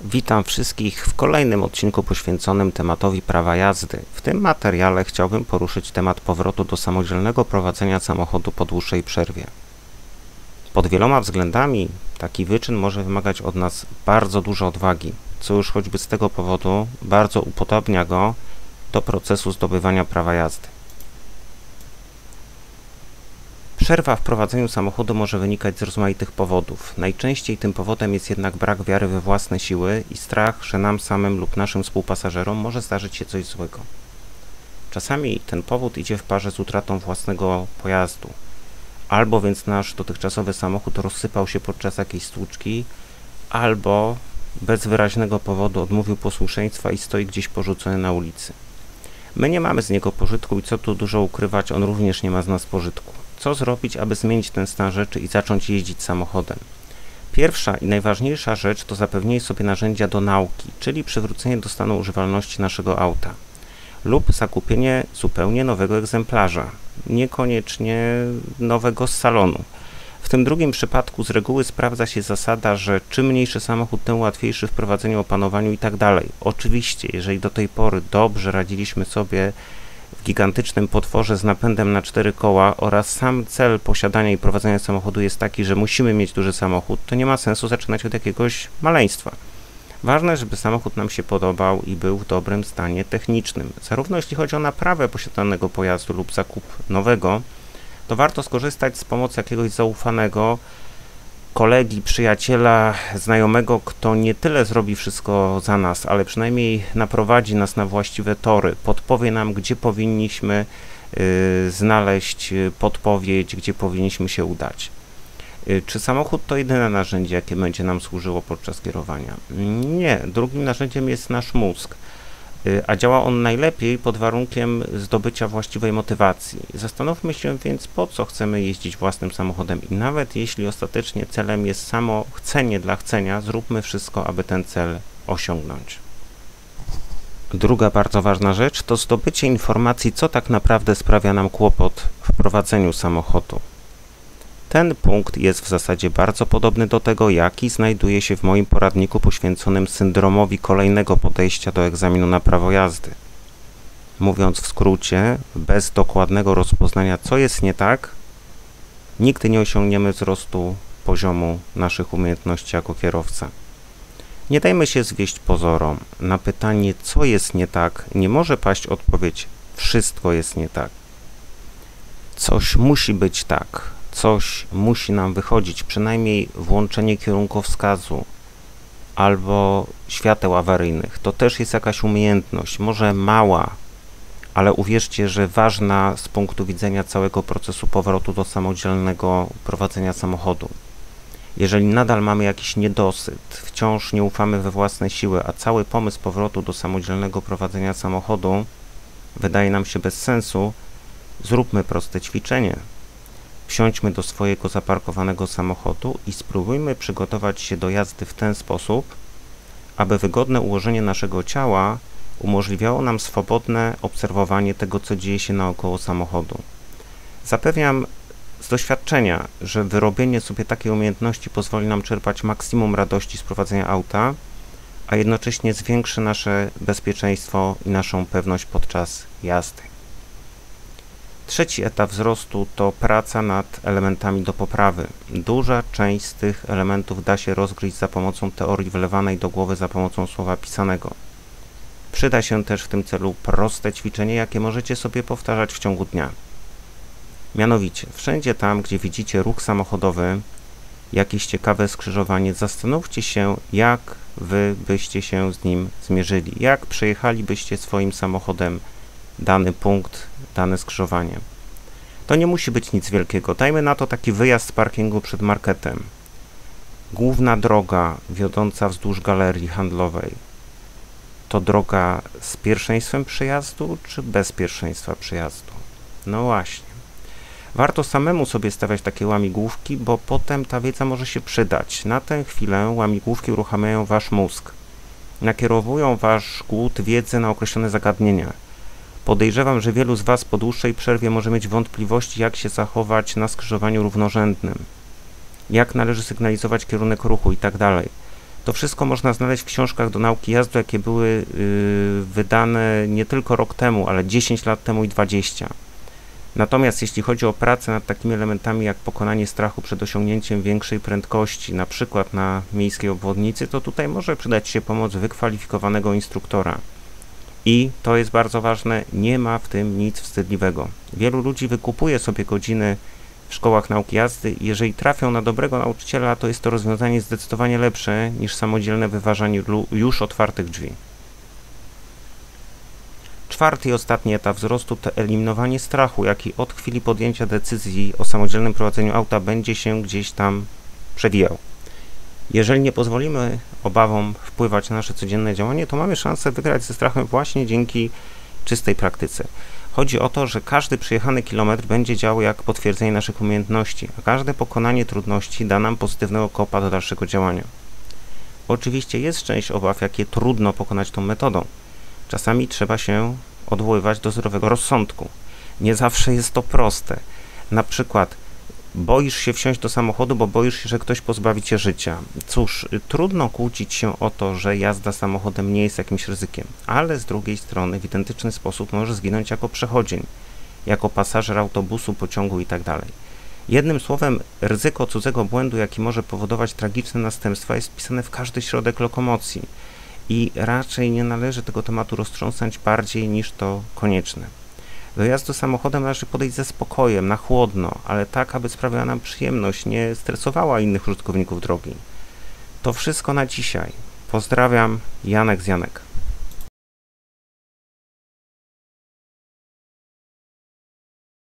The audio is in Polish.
Witam wszystkich w kolejnym odcinku poświęconym tematowi prawa jazdy. W tym materiale chciałbym poruszyć temat powrotu do samodzielnego prowadzenia samochodu po dłuższej przerwie. Pod wieloma względami taki wyczyn może wymagać od nas bardzo dużo odwagi, co już choćby z tego powodu bardzo upodobnia go do procesu zdobywania prawa jazdy. Przerwa w prowadzeniu samochodu może wynikać z rozmaitych powodów. Najczęściej tym powodem jest jednak brak wiary we własne siły i strach, że nam samym lub naszym współpasażerom może zdarzyć się coś złego. Czasami ten powód idzie w parze z utratą własnego pojazdu. Albo więc nasz dotychczasowy samochód rozsypał się podczas jakiejś stłuczki, albo bez wyraźnego powodu odmówił posłuszeństwa i stoi gdzieś porzucony na ulicy. My nie mamy z niego pożytku i co tu dużo ukrywać, on również nie ma z nas pożytku. Co zrobić, aby zmienić ten stan rzeczy i zacząć jeździć samochodem? Pierwsza i najważniejsza rzecz to zapewnienie sobie narzędzia do nauki, czyli przywrócenie do stanu używalności naszego auta lub zakupienie zupełnie nowego egzemplarza, niekoniecznie nowego z salonu. W tym drugim przypadku z reguły sprawdza się zasada, że czym mniejszy samochód, tym łatwiejszy w prowadzeniu, opanowaniu i tak dalej. Oczywiście, jeżeli do tej pory dobrze radziliśmy sobie w gigantycznym potworze z napędem na 4 koła oraz sam cel posiadania i prowadzenia samochodu jest taki, że musimy mieć duży samochód, to nie ma sensu zaczynać od jakiegoś maleństwa. Ważne, żeby samochód nam się podobał i był w dobrym stanie technicznym. Zarówno jeśli chodzi o naprawę posiadanego pojazdu lub zakup nowego, to warto skorzystać z pomocy jakiegoś zaufanego kolegi, przyjaciela, znajomego, kto nie tyle zrobi wszystko za nas, ale przynajmniej naprowadzi nas na właściwe tory, podpowie nam, gdzie powinniśmy znaleźć podpowiedź, gdzie powinniśmy się udać. Czy samochód to jedyne narzędzie, jakie będzie nam służyło podczas kierowania? Nie, drugim narzędziem jest nasz mózg, a działa on najlepiej pod warunkiem zdobycia właściwej motywacji. Zastanówmy się więc, po co chcemy jeździć własnym samochodem i nawet jeśli ostatecznie celem jest samo chcenie dla chcenia, zróbmy wszystko, aby ten cel osiągnąć. Druga bardzo ważna rzecz to zdobycie informacji, co tak naprawdę sprawia nam kłopot w prowadzeniu samochodu. Ten punkt jest w zasadzie bardzo podobny do tego, jaki znajduje się w moim poradniku poświęconym syndromowi kolejnego podejścia do egzaminu na prawo jazdy. Mówiąc w skrócie, bez dokładnego rozpoznania, co jest nie tak, nigdy nie osiągniemy wzrostu poziomu naszych umiejętności jako kierowca. Nie dajmy się zwieść pozorom. Na pytanie, co jest nie tak, nie może paść odpowiedź: wszystko jest nie tak. Coś musi być tak. Coś musi nam wychodzić, przynajmniej włączenie kierunkowskazu albo świateł awaryjnych. To też jest jakaś umiejętność, może mała, ale uwierzcie, że ważna z punktu widzenia całego procesu powrotu do samodzielnego prowadzenia samochodu. Jeżeli nadal mamy jakiś niedosyt, wciąż nie ufamy we własne siły, a cały pomysł powrotu do samodzielnego prowadzenia samochodu wydaje nam się bez sensu, zróbmy proste ćwiczenie. Wsiądźmy do swojego zaparkowanego samochodu i spróbujmy przygotować się do jazdy w ten sposób, aby wygodne ułożenie naszego ciała umożliwiało nam swobodne obserwowanie tego, co dzieje się naokoło samochodu. Zapewniam z doświadczenia, że wyrobienie sobie takiej umiejętności pozwoli nam czerpać maksimum radości z prowadzenia auta, a jednocześnie zwiększy nasze bezpieczeństwo i naszą pewność podczas jazdy. Trzeci etap wzrostu to praca nad elementami do poprawy. Duża część z tych elementów da się rozgryźć za pomocą teorii wlewanej do głowy za pomocą słowa pisanego. Przyda się też w tym celu proste ćwiczenie, jakie możecie sobie powtarzać w ciągu dnia. Mianowicie, wszędzie tam, gdzie widzicie ruch samochodowy, jakieś ciekawe skrzyżowanie, zastanówcie się, jak wy byście się z nim zmierzyli, jak przejechalibyście swoim samochodem dany punkt, dane skrzyżowanie. To nie musi być nic wielkiego. Dajmy na to taki wyjazd z parkingu przed marketem. Główna droga wiodąca wzdłuż galerii handlowej to droga z pierwszeństwem przejazdu czy bez pierwszeństwa przejazdu? No właśnie. Warto samemu sobie stawiać takie łamigłówki, bo potem ta wiedza może się przydać. Na tę chwilę łamigłówki uruchamiają wasz mózg. Nakierowują wasz głód wiedzy na określone zagadnienia. Podejrzewam, że wielu z Was po dłuższej przerwie może mieć wątpliwości, jak się zachować na skrzyżowaniu równorzędnym, jak należy sygnalizować kierunek ruchu itd. To wszystko można znaleźć w książkach do nauki jazdy, jakie były wydane nie tylko rok temu, ale 10 lat temu i 20. Natomiast jeśli chodzi o pracę nad takimi elementami jak pokonanie strachu przed osiągnięciem większej prędkości, na przykład na miejskiej obwodnicy, to tutaj może przydać się pomoc wykwalifikowanego instruktora. I to jest bardzo ważne, nie ma w tym nic wstydliwego. Wielu ludzi wykupuje sobie godziny w szkołach nauki jazdy i jeżeli trafią na dobrego nauczyciela, to jest to rozwiązanie zdecydowanie lepsze niż samodzielne wyważanie już otwartych drzwi. Czwarty i ostatni etap wzrostu to eliminowanie strachu, jaki od chwili podjęcia decyzji o samodzielnym prowadzeniu auta będzie się gdzieś tam przewijał. Jeżeli nie pozwolimy obawom wpływać na nasze codzienne działanie, to mamy szansę wygrać ze strachem właśnie dzięki czystej praktyce. Chodzi o to, że każdy przejechany kilometr będzie działał jak potwierdzenie naszych umiejętności, a każde pokonanie trudności da nam pozytywnego kopa do dalszego działania. Oczywiście jest część obaw, jakie trudno pokonać tą metodą. Czasami trzeba się odwoływać do zdrowego rozsądku. Nie zawsze jest to proste. Na przykład boisz się wsiąść do samochodu, bo boisz się, że ktoś pozbawi cię życia. Cóż, trudno kłócić się o to, że jazda samochodem nie jest jakimś ryzykiem, ale z drugiej strony w identyczny sposób możesz zginąć jako przechodzień, jako pasażer autobusu, pociągu itd. Jednym słowem, ryzyko cudzego błędu, jaki może powodować tragiczne następstwa, jest wpisane w każdy środek lokomocji i raczej nie należy tego tematu roztrząsać bardziej niż to konieczne. Do jazdy samochodem należy podejść ze spokojem, na chłodno, ale tak, aby sprawiała nam przyjemność, nie stresowała innych użytkowników drogi. To wszystko na dzisiaj. Pozdrawiam, Janek z Janek.